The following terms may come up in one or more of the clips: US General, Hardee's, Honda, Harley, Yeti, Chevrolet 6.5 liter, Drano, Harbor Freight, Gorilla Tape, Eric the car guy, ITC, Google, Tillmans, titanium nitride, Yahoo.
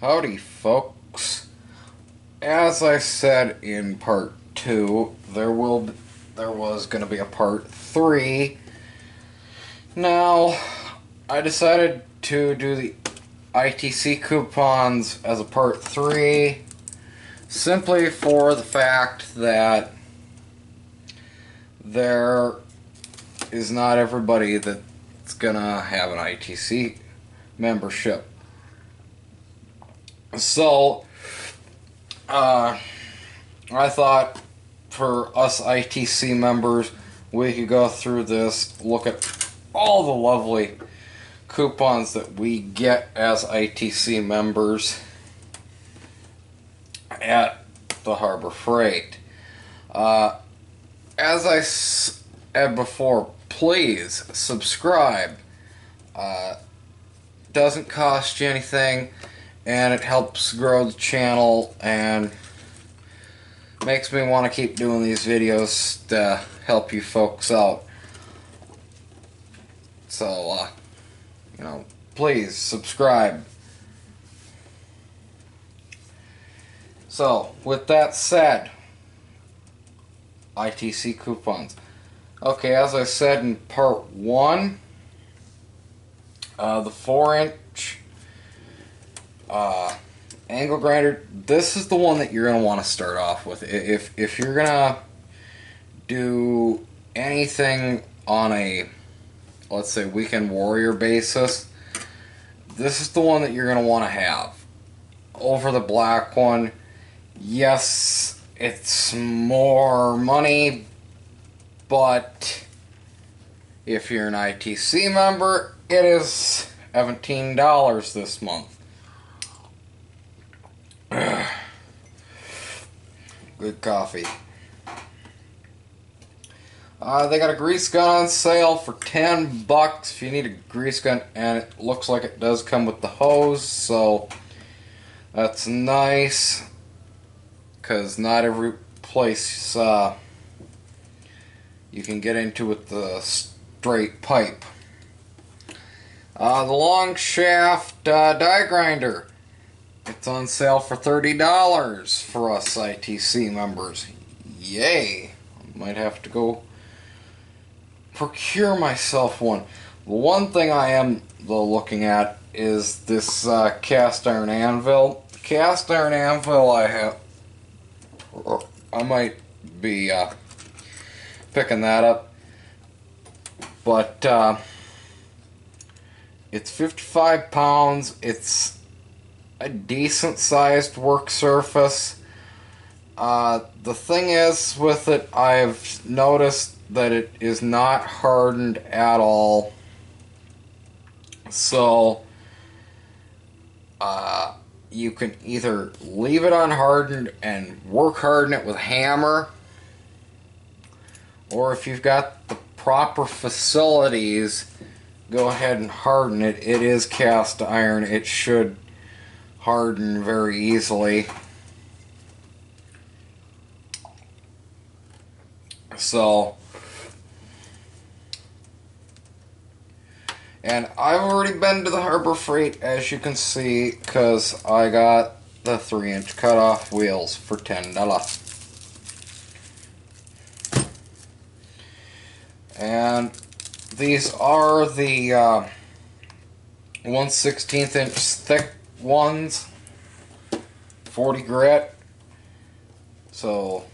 Howdy folks, as I said in part 2, there was going to be a part 3. Now, I decided to do the ITC coupons as a part 3, simply for the fact that there is not everybody that's going to have an ITC membership. So, I thought for us ITC members, we could go through this, look at all the lovely coupons that we get as ITC members at the Harbor Freight. As I said before, please subscribe. Doesn't cost you anything, and it helps grow the channel and makes me want to keep doing these videos to help you folks out. So, you know, please subscribe. So, with that said, ITC coupons. Okay, as I said in part 1, the 4-inch angle grinder, this is the one that you're going to want to start off with. If you're going to do anything on a, let's say, weekend warrior basis, this is the one that you're going to want to have. Over the black one, yes, it's more money, but if you're an ITC member, it is $17 this month. Good coffee. They got a grease gun on sale for $10 if you need a grease gun, and it looks like it does come with the hose, so that's nice, because not every place you can get into with the straight pipe. The long shaft die grinder, it's on sale for $30 for us ITC members. Yay! I might have to go procure myself one. The one thing I am looking at is this cast iron anvil. The cast iron anvil I have, I might be picking that up, but it's 55 pounds. It's a decent sized work surface. The thing is with it, I've noticed that it is not hardened at all, so you can either leave it unhardened and work harden it with a hammer, or if you've got the proper facilities, go ahead and harden it. It is cast iron, it should harden very easily. So, and I've already been to the Harbor Freight, as you can see, because I got the 3-inch cutoff wheels for $10. And these are the 1/16 inch thick ones, 40 grit, so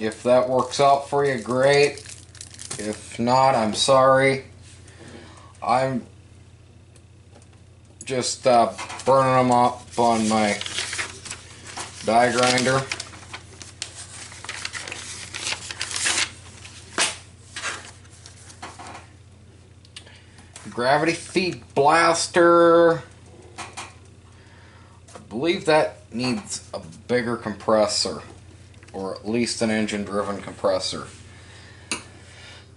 if that works out for you, great. If not, I'm sorry. I'm just burning them up on my die grinder. Gravity feed blaster, I believe that needs a bigger compressor, or at least an engine driven compressor.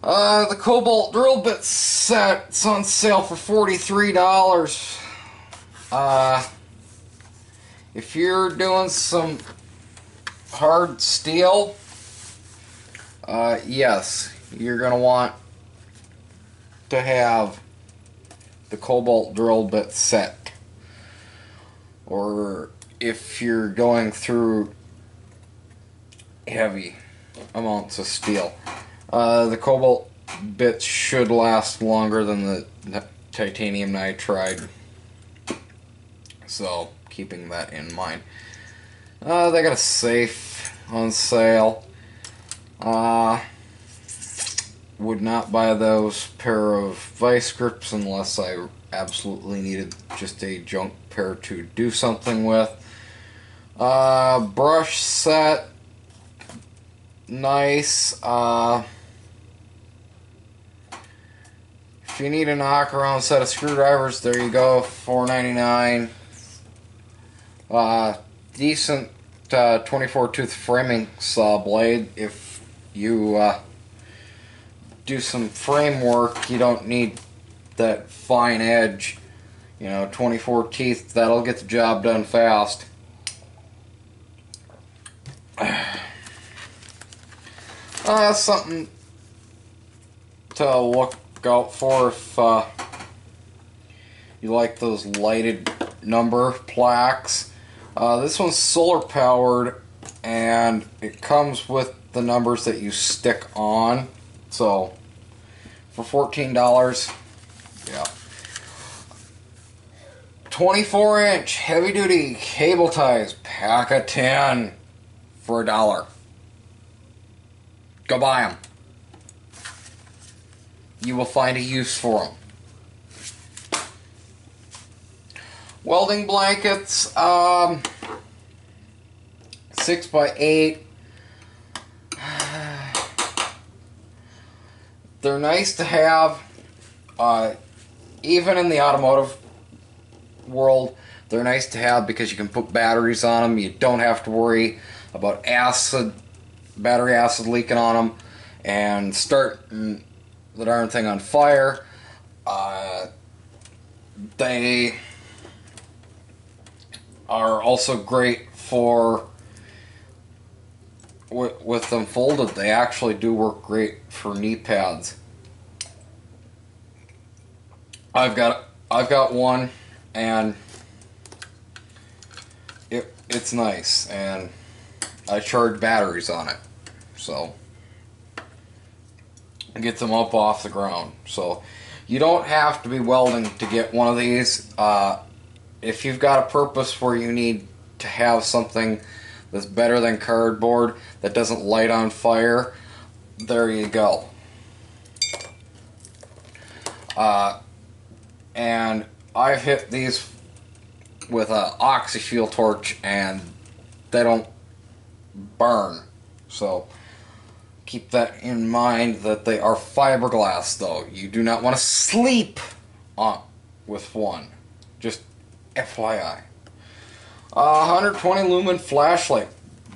The Cobalt drill bit set, it's on sale for $43. If you're doing some hard steel, yes, you're going to want to have the Cobalt drill bit set. or if you're going through heavy amounts of steel. The cobalt bits should last longer than the titanium nitride, so keeping that in mind. They got a safe on sale. Would not buy those pair of vice grips unless I absolutely needed just a junk pair to do something with. Brush set, nice. If you need a knock around set of screwdrivers, there you go, $4.99. Decent 24-tooth framing saw blade. If you do some framework, you don't need that fine edge. You know, 24 teeth, that'll get the job done fast. Something to look out for if you like those lighted number plaques. This one's solar powered, and it comes with the numbers that you stick on. So, for $14, yeah. 24-inch heavy-duty cable ties, pack of 10 for $1. Go buy them. You will find a use for them. Welding blankets, 6x8. They're nice to have, even in the automotive world. They're nice to have because you can put batteries on them. You don't have to worry about battery acid leaking on them and starting the darn thing on fire. They are also great for, with them folded, they actually do work great for knee pads. I've got one, and it's nice, and I charge batteries on it, so I get them up off the ground. So you don't have to be welding to get one of these. If you've got a purpose where you need to have something that's better than cardboard, that doesn't light on fire, there you go. And I've hit these with an oxy-fuel torch and they don't burn. So keep that in mind, that they are fiberglass though. You do not want to sleep on with one. Just FYI. 120 lumen flashlight.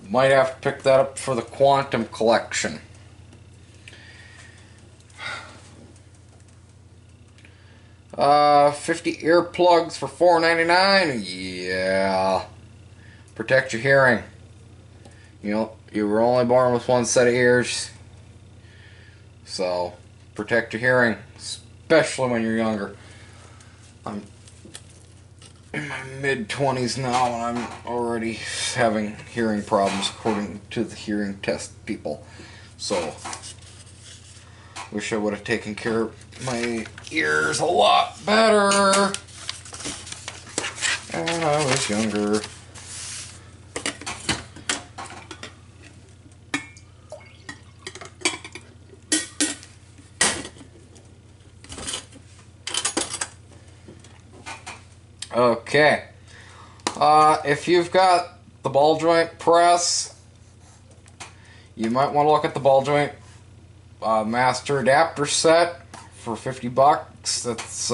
Might have to pick that up for the Quantum collection. $50 earplugs for $4.99. Yeah, protect your hearing. You know, you were only born with one set of ears, so protect your hearing, especially when you're younger. I'm in my mid-20s now, and I'm already having hearing problems according to the hearing test people. So, wish I would have taken care of my ears a lot better when I was younger. Okay, if you've got the ball joint press, you might want to look at the ball joint master adapter set for $50. That's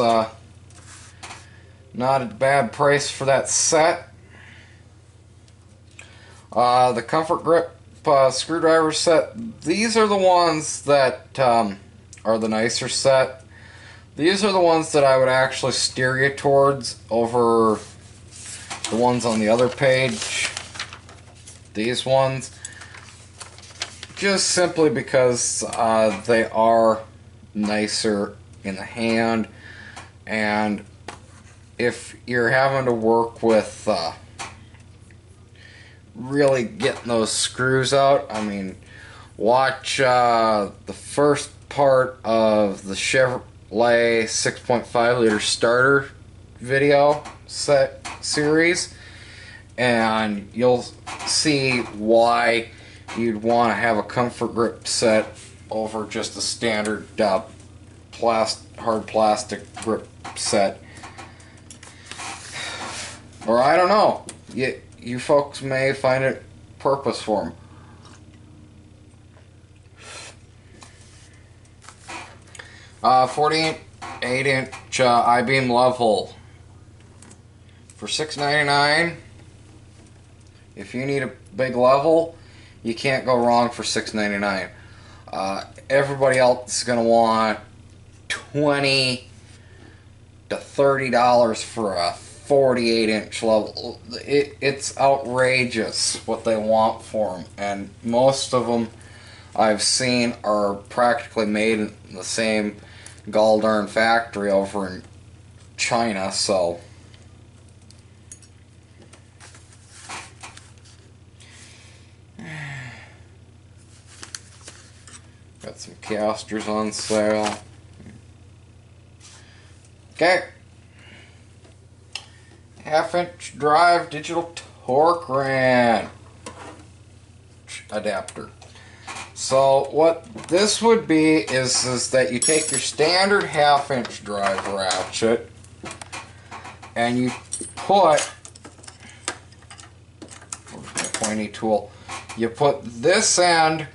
not a bad price for that set. The comfort grip screwdriver set, these are the ones that are the nicer set. These are the ones that I would actually steer you towards over the ones on the other page. These ones. Just simply because they are nicer in the hand, and if you're having to work with really getting those screws out, I mean, watch the first part of the Chevrolet 6.5 liter starter video set series, and you'll see why you'd want to have a comfort grip set over just a standard hard plastic grip set. Or I don't know, you folks may find it purpose for them. .48-inch I-beam level for $6.99. If you need a big level, you can't go wrong for $6.99. Everybody else is going to want $20 to $30 for a 48-inch level. It's outrageous what they want for them, and most of them I've seen are practically made in the same gall-darn factory over in China, so got some casters on sale. Okay, 1/2-inch drive digital torque wrench adapter. So what this would be is that you take your standard 1/2-inch drive ratchet and you put, where's my pointy tool, you put this end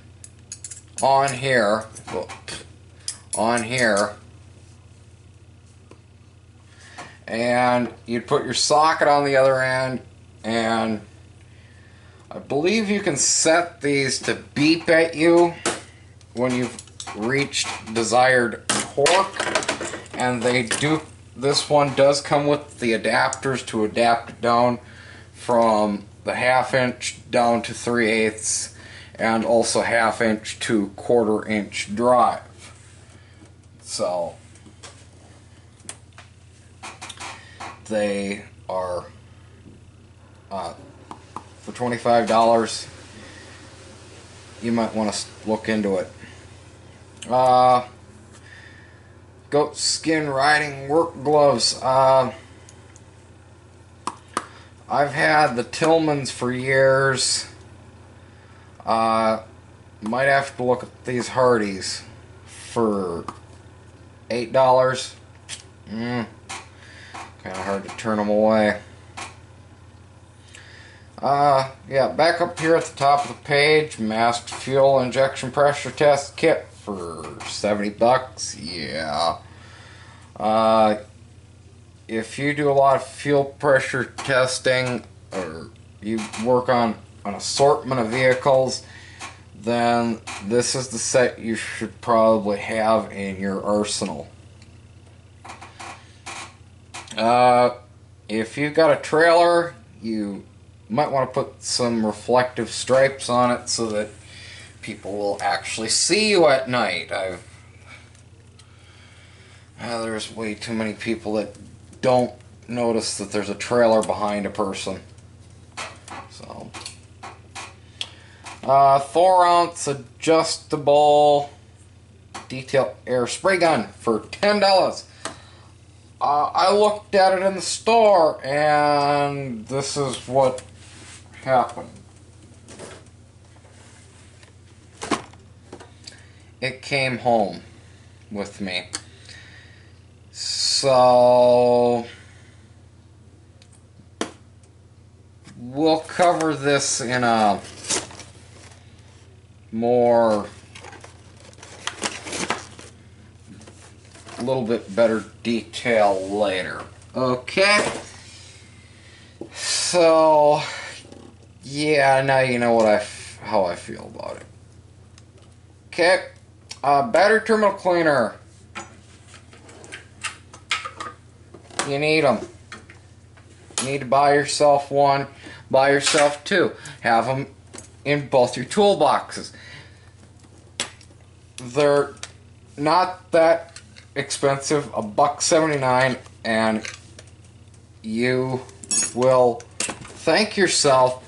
on here, and you'd put your socket on the other end, and I believe you can set these to beep at you when you've reached desired torque, and they do. This one does come with the adapters to adapt it down from the 1/2-inch down to 3/8, and also 1/2-inch to 1/4-inch drive. So they are for $25, you might want to look into it. Goat skin riding work gloves. I've had the Tillmans for years. Might have to look at these Hardee's for $8. Kind of hard to turn them away. Yeah, back up here at the top of the page, masked fuel injection pressure test kit for $70. Yeah. If you do a lot of fuel pressure testing, or you work on an assortment of vehicles, then this is the set you should probably have in your arsenal. If you've got a trailer, you might want to put some reflective stripes on it so that people will actually see you at night. There's way too many people that don't notice that there's a trailer behind a person. So, .4-ounce adjustable detail air spray gun for $10. I looked at it in the store, and this is what happened. It came home with me. So we'll cover this in a more, a little bit better detail later. Okay, so yeah, now you know what how I feel about it. Okay, battery terminal cleaner. You need them. You need to buy yourself one. Buy yourself two. Have them in both your toolboxes. They're not that expensive, $1.79, and you will thank yourself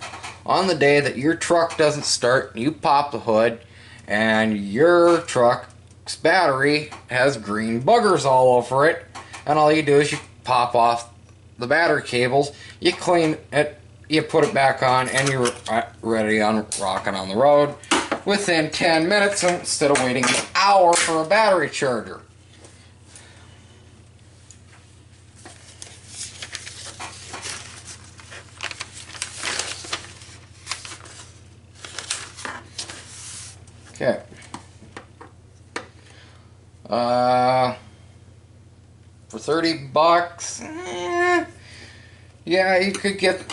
on the day that your truck doesn't start, you pop the hood, and your truck's battery has green buggers all over it, and all you do is you pop off the battery cables, you clean it, you put it back on, and you're ready on rocking on the road within 10 minutes instead of waiting an hour for a battery charger. Okay. For 30 bucks, yeah, you could get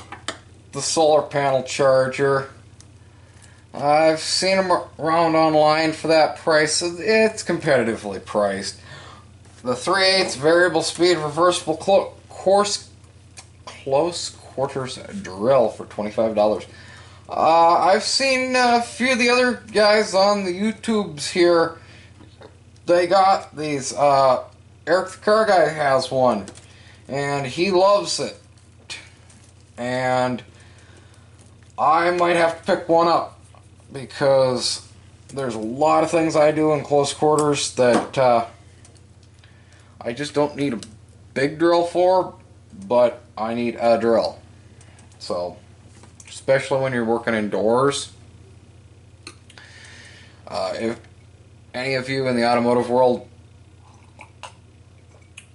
the solar panel charger. I've seen them around online for that price. It's competitively priced. The 3/8 variable speed reversible close quarters drill for $25. I've seen a few of the other guys on the YouTubes here. They got these. Eric the Car Guy has one, and he loves it. And I might have to pick one up because there's a lot of things I do in close quarters that I just don't need a big drill for, but I need a drill. So, especially when you're working indoors. If any of you in the automotive world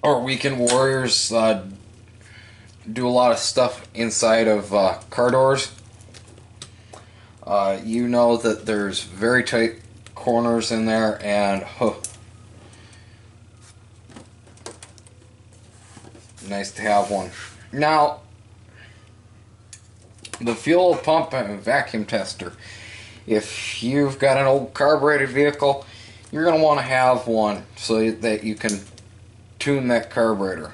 or weekend warriors do a lot of stuff inside of car doors, you know that there's very tight corners in there, and nice to have one. Now, the fuel pump and vacuum tester. If you've got an old carbureted vehicle, you're going to want to have one so that you can tune that carburetor.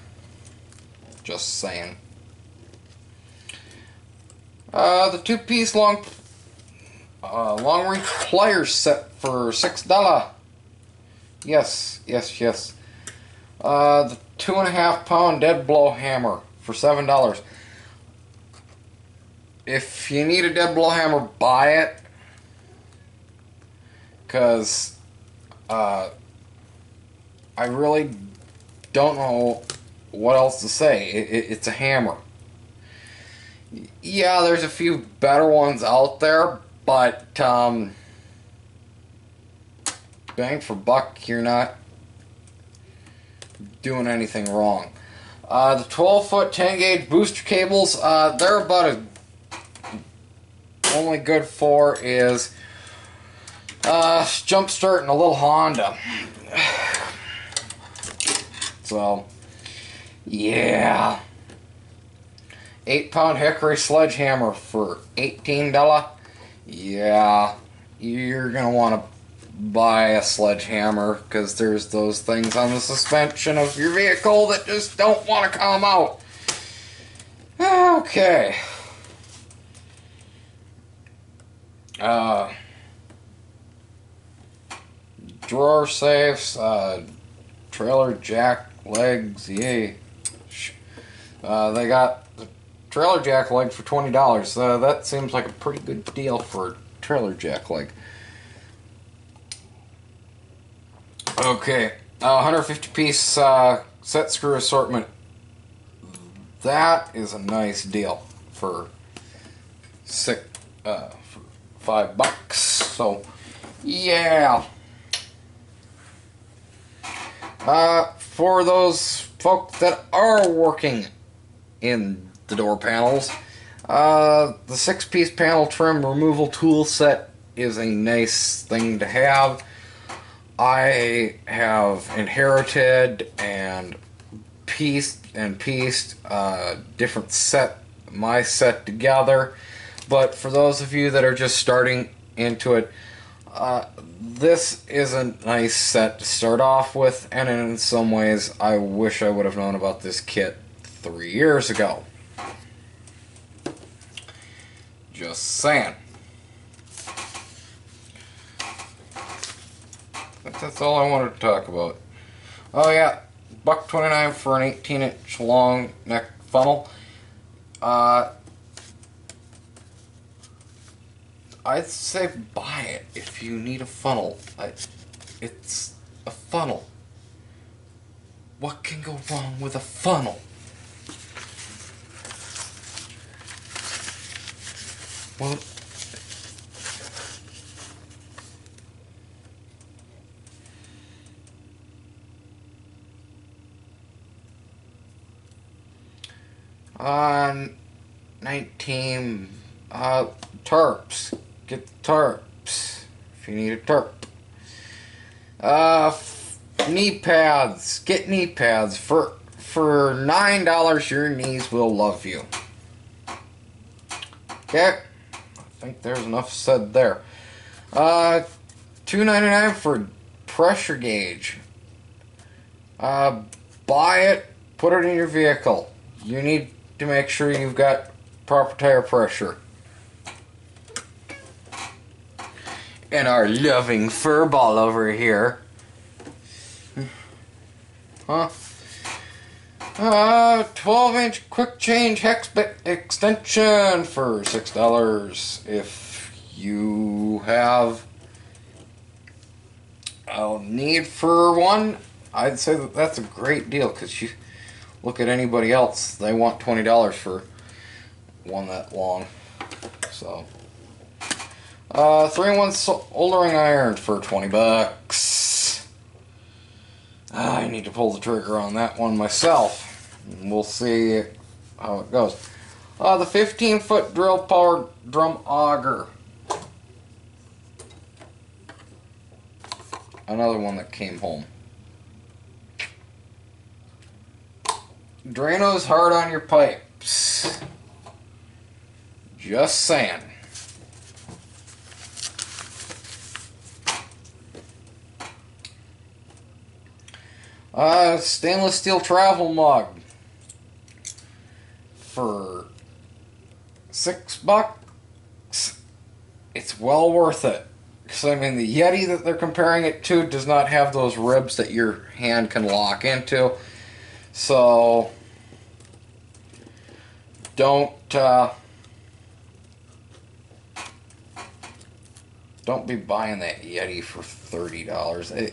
Just saying. The two-piece long-range pliers set for $6. Yes, yes, yes. The 2.5-pound dead blow hammer for $7. If you need a dead blow hammer, buy it, because I really don't know what else to say. It's a hammer. Yeah, there's a few better ones out there, but bang for buck, you're not doing anything wrong. The 12-foot 10-gauge booster cables, they're about as only good for is jump starting a little Honda. So, yeah. 8-pound hickory sledgehammer for $18. Yeah, you're gonna want to buy a sledgehammer because there's those things on the suspension of your vehicle that just don't want to come out. Okay. Drawer safes, trailer jack legs, yay. They got the trailer jack leg for $20. That seems like a pretty good deal for a trailer jack leg. Okay, 150-piece set screw assortment. That is a nice deal for $5. So, yeah. For those folks that are working in the door panels, the 6-piece panel trim removal tool set is a nice thing to have. I have inherited and pieced different my set together. But for those of you that are just starting into it, this is a nice set to start off with, and in some ways I wish I would have known about this kit 3 years ago. Just saying. That's all I wanted to talk about. Oh yeah, $1.29 for an 18-inch long neck funnel. I'd say buy it if you need a funnel. It's a funnel. What can go wrong with a funnel? Well, Terps. Get the terps if you need a terp. Knee pads. Get knee pads. For $9 your knees will love you. Okay. I think there's enough said there. $2.99 for pressure gauge. Buy it, put it in your vehicle. You need to make sure you've got proper tire pressure. And our loving furball over here. Huh? 12-inch quick change hex bit extension for $6 if you have a need for one. I'd say that that's a great deal, because you look at anybody else, they want $20 for one that long. So 3-in-1 soldering iron for $20. I need to pull the trigger on that one myself. We'll see how it goes. The 15-foot drill powered drum auger. Another one that came home. Drano's hard on your pipes. Just saying. Stainless steel travel mug for $6. It's well worth it. Because, I mean, the Yeti that they're comparing it to does not have those ribs that your hand can lock into. So don't be buying that Yeti for $30.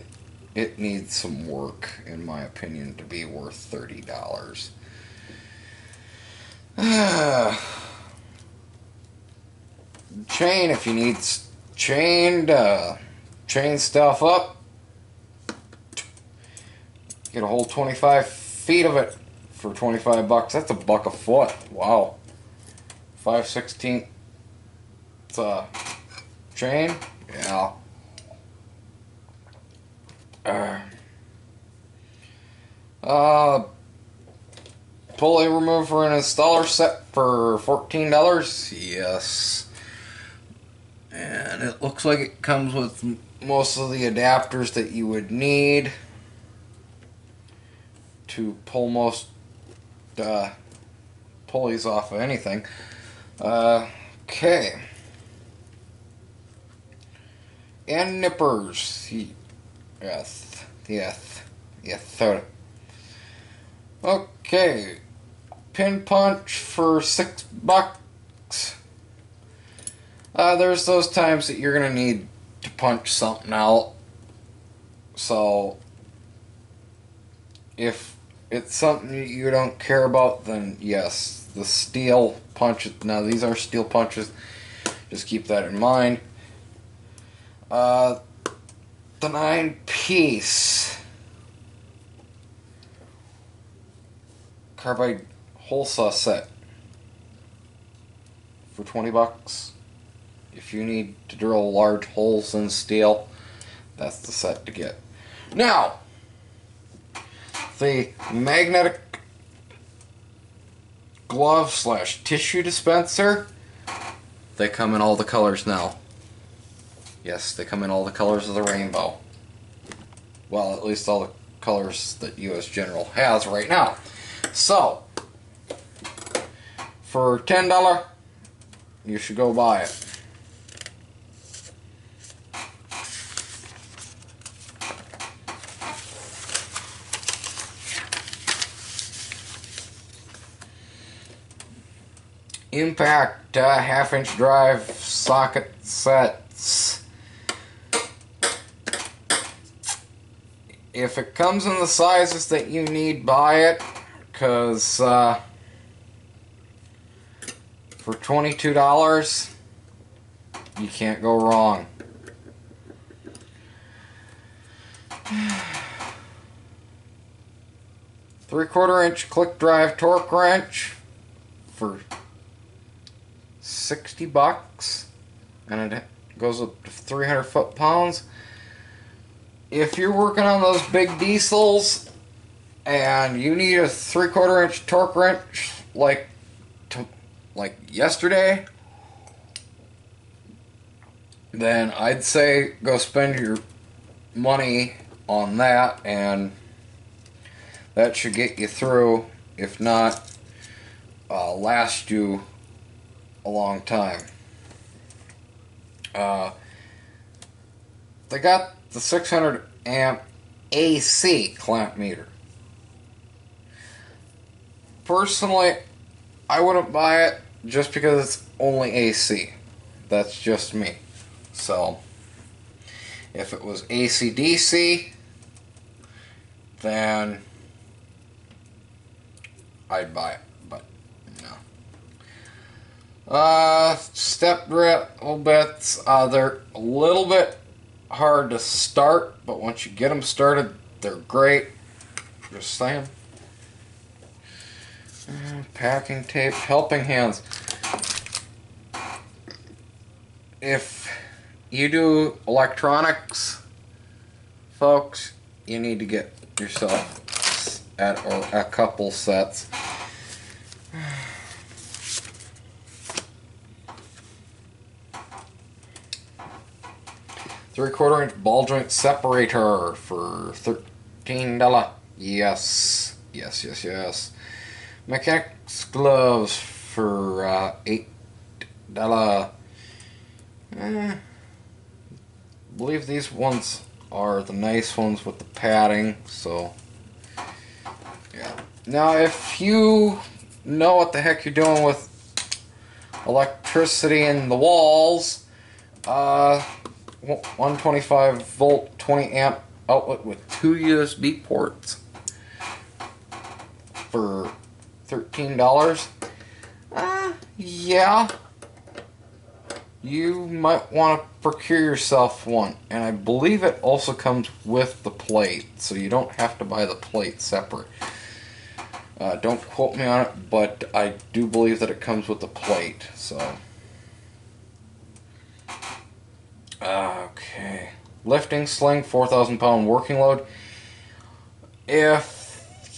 It needs some work, in my opinion, to be worth $30. Chain, if you need chain to chain stuff up, get a whole 25 feet of it for $25. That's $1 a foot. Wow. 5/16. It's a chain? Yeah. Pulley remover and installer set for $14. Yes. And it looks like it comes with most of the adapters that you would need to pull most pulleys off of anything. Okay. And nippers. Yes. Okay, pin punch for $6. There's those times that you're gonna need to punch something out. So if it's something you don't care about, then yes, the steel punches. Now these are steel punches. Just keep that in mind. The 9-piece carbide hole saw set for $20. If you need to drill large holes in steel, that's the set to get. Now, the magnetic glove / tissue dispenser, they come in all the colors now. Yes, they come in all the colors of the rainbow. Well, at least all the colors that US General has right now. So, for $10, you should go buy it. impact half-inch drive socket sets. If it comes in the sizes that you need, buy it, because for $22 you can't go wrong. Three-quarter-inch click drive torque wrench for $60, and it goes up to 300 foot-pounds. If you're working on those big diesels and you need a three-quarter-inch torque wrench like yesterday, then I'd say go spend your money on that, and that should get you through, if not last you a long time. They got the 600 amp AC clamp meter. Personally, I wouldn't buy it just because it's only AC. That's just me. So if it was AC/DC, then I'd buy it, but no. Step drill bits, they're a little bit hard to start, but once you get them started, they're great. Just saying. Packing tape, helping hands. If you do electronics, folks, you need to get yourself a couple sets. Three-quarter-inch ball joint separator for $13. Yes, yes, yes, yes. Mechanic's gloves for $8. I believe these ones are the nice ones with the padding, so yeah. Now, if you know what the heck you're doing with electricity in the walls, 125 volt 20 amp outlet with 2 USB ports for $13. Yeah, you might want to procure yourself one, and I believe it also comes with the plate, so you don't have to buy the plate separate. Don't quote me on it, but I do believe that it comes with the plate. So okay, lifting sling, 4,000 pound working load. If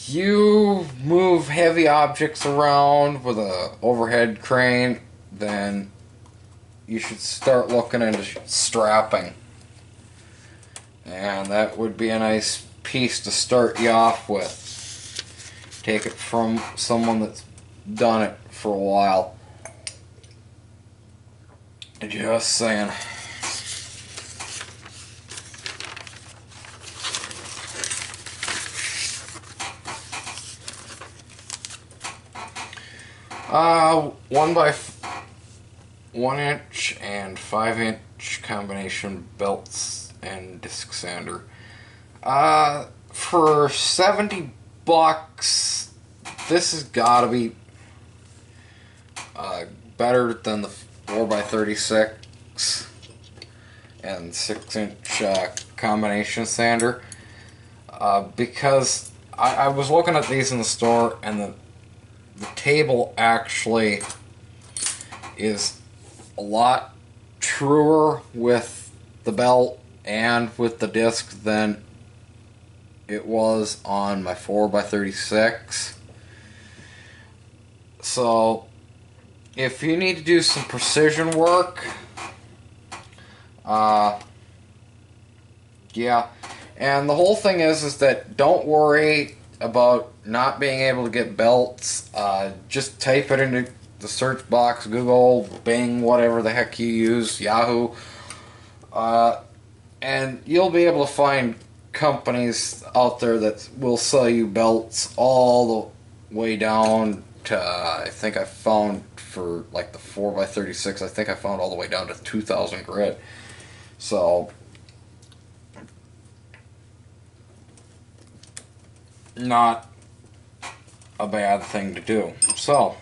you move heavy objects around with an overhead crane, then you should start looking into strapping, and that would be a nice piece to start you off with. Take it from someone that's done it for a while. Just saying. One inch and 5-inch combination belts and disc sander. For $70, this has got to be better than the 4x36 and 6-inch combination sander, because I was looking at these in the store, and the table actually is a lot truer with the belt and with the disc than it was on my 4x36. So if you need to do some precision work, yeah. And the whole thing is that don't worry about not being able to get belts. Just type it into the search box, Google, Bing, whatever the heck you use, Yahoo, and you'll be able to find companies out there that will sell you belts all the way down I think I found for like the 4x36, I think I found all the way down to 2,000 grit. So not a bad thing to do. So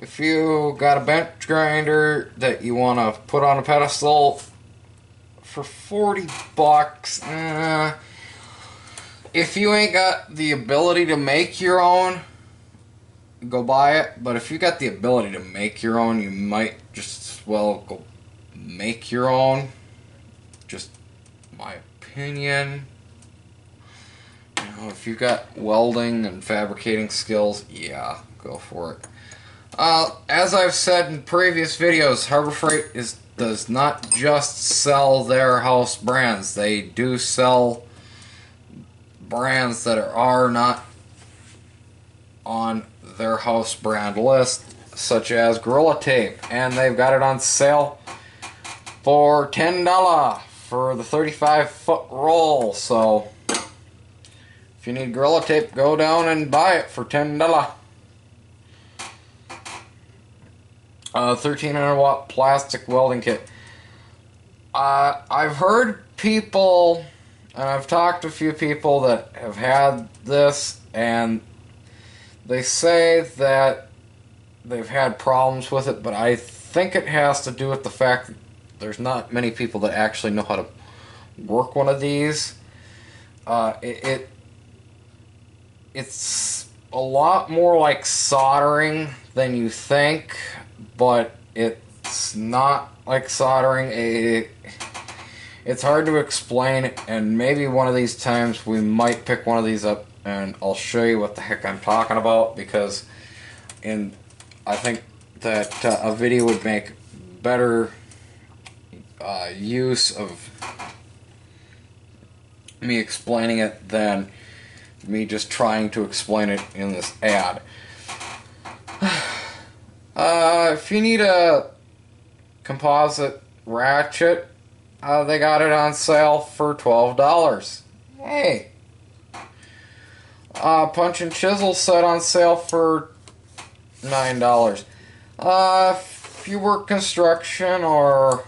if you got a bench grinder that you want to put on a pedestal for 40 bucks, if you ain't got the ability to make your own, go buy it. But if you got the ability to make your own, you might just as well go make your own. Just my opinion. You know, if you've got welding and fabricating skills, yeah, go for it. As I've said in previous videos, Harbor Freight does not just sell their house brands. They do sell brands that are not on their house brand list, such as Gorilla Tape, and they've got it on sale for $10 for the 35-foot roll. So if you need Gorilla Tape, go down and buy it for $10. 1300-watt plastic welding kit. I've heard people, and I've talked to a few people that have had this, and they say that they've had problems with it, but I think it has to do with the fact that there's not many people that actually know how to work one of these. It's a lot more like soldering than you think, but it's not like soldering. It's hard to explain, and maybe one of these times we might pick one of these up and I'll show you what the heck I'm talking about, because I think that a video would make better use of me explaining it than me just trying to explain it in this ad. If you need a composite ratchet, they got it on sale for $12. Hey! Punch and chisel set on sale for $9. If you work construction or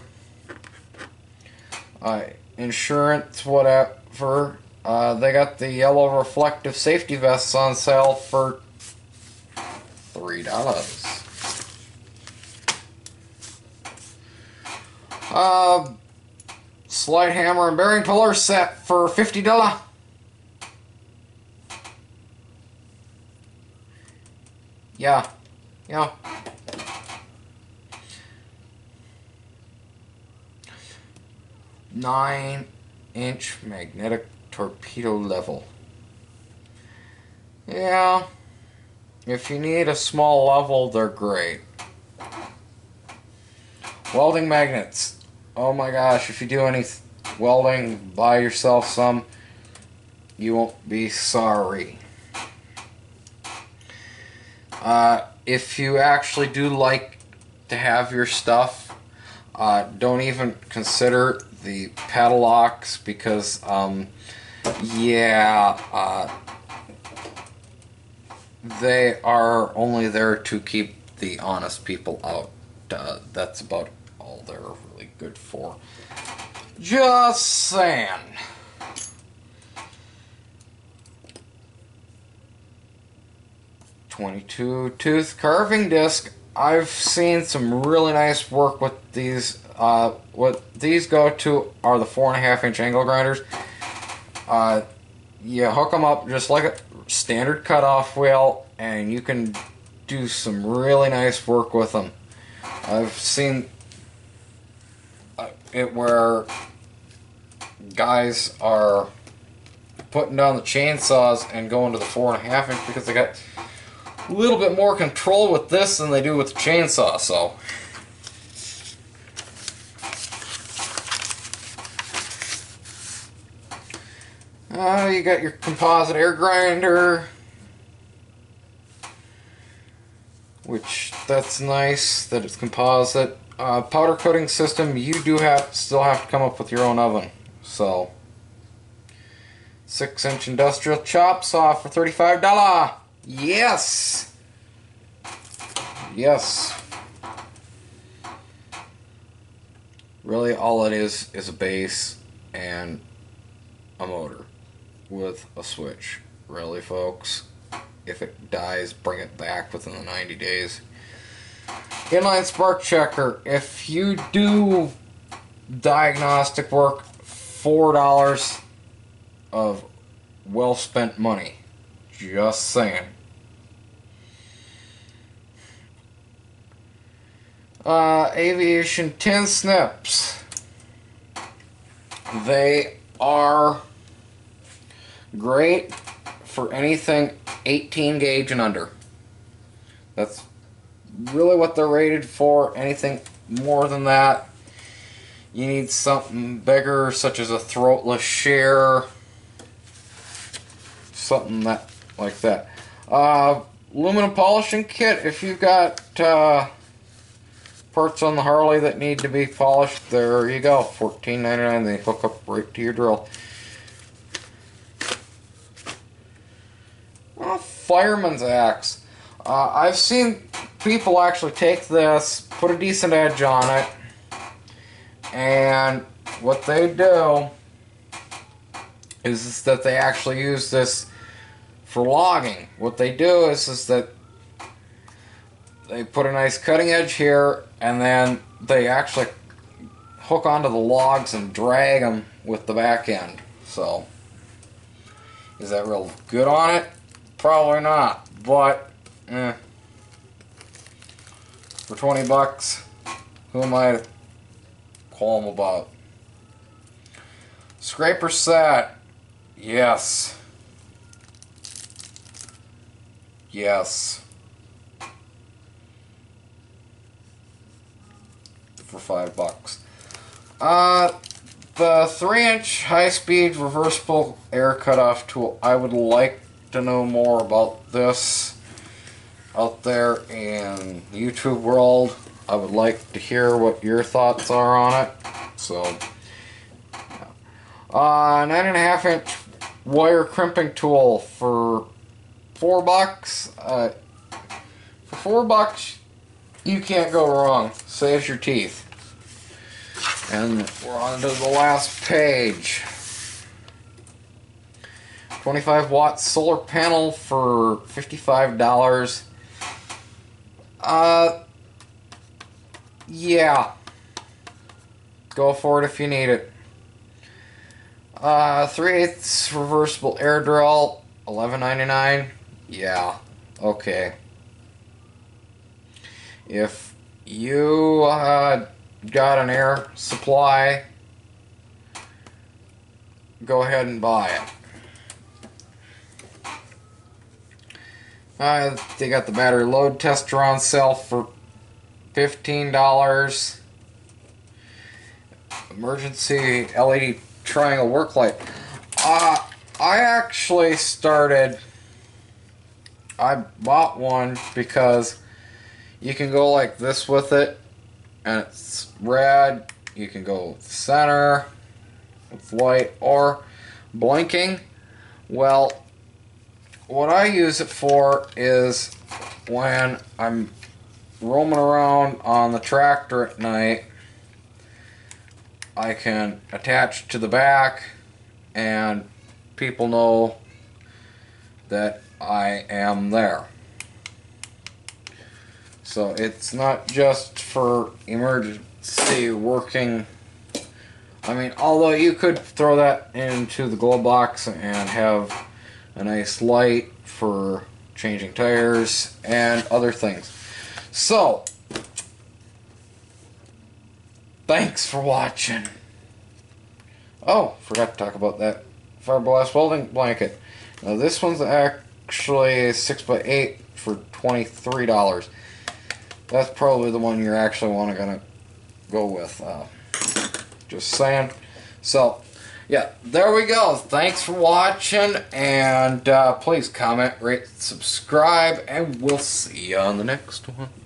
insurance, whatever, they got the yellow reflective safety vests on sale for $3. Slide hammer and bearing pillar set for $50. Yeah. Nine-inch magnetic torpedo level. Yeah. If you need a small level, they're great. Welding magnets. Oh my gosh, if you do any welding, buy yourself some. You won't be sorry. If you actually do like to have your stuff, don't even consider the padlocks, because, they are only there to keep the honest people out. That's about all they're really good for. Just saying. .22 tooth carving disc. I've seen some really nice work with these. What these go to are the 4.5-inch angle grinders. You hook them up just like a standard cutoff wheel, and you can do some really nice work with them. I've seen it where guys are putting down the chainsaws and going to the 4.5-inch because they got a little bit more control with this than they do with the chainsaw. So you got your composite air grinder, which that's nice that it's composite. Powder coating system, you do still have to come up with your own oven. So 6-inch industrial chop saw for $35. Yes. Yes. Really all it is a base and a motor with a switch. Really, folks, if it dies, bring it back within the 90 days. Inline spark checker. If you do diagnostic work, $4 of well-spent money. Just saying. Aviation tin snips. They are great for anything 18 gauge and under. That's really what they're rated for. Anything more than that, you need something bigger, such as a throatless shear, something that like that. Aluminum polishing kit. If you've got parts on the Harley that need to be polished, there you go. $14.99. They hook up right to your drill. Well, fireman's axe. I've seen people actually take this, put a decent edge on it, and what they do is that they actually use this for logging. What they do is that they put a nice cutting edge here, and then they actually hook onto the logs and drag them with the back end. So, is that real good on it? Probably not, but for 20 bucks, who am I to qualm about? Scraper set, yes. Yes. For $5. The 3-inch high-speed reversible air cutoff tool. I would like to know more about this out there in YouTube world. I would like to hear what your thoughts are on it. So, 9.5-inch wire crimping tool for $4. For $4. You can't go wrong. Saves your teeth. And we're on to the last page. 25-watt solar panel for $55. Yeah. Go for it if you need it. 3/8 reversible air drill, $11.99. Yeah. Okay. If you got an air supply, go ahead and buy it. They got the battery load tester on sale for $15. Emergency LED triangle work light. I actually started, I bought one because you can go like this with it, and it's red. You can go center with light or blinking. Well, what I use it for is when I'm roaming around on the tractor at night, I can attach to the back, and people know that I am there. So it's not just for emergency working. I mean, although you could throw that into the glove box and have a nice light for changing tires and other things. So, thanks for watching. Oh, forgot to talk about that fiberglass welding blanket. Now this one's actually 6x8 for $23. That's probably the one you're actually gonna go with. Just saying. So, yeah, there we go. Thanks for watching, and please comment, rate, subscribe, and we'll see you on the next one.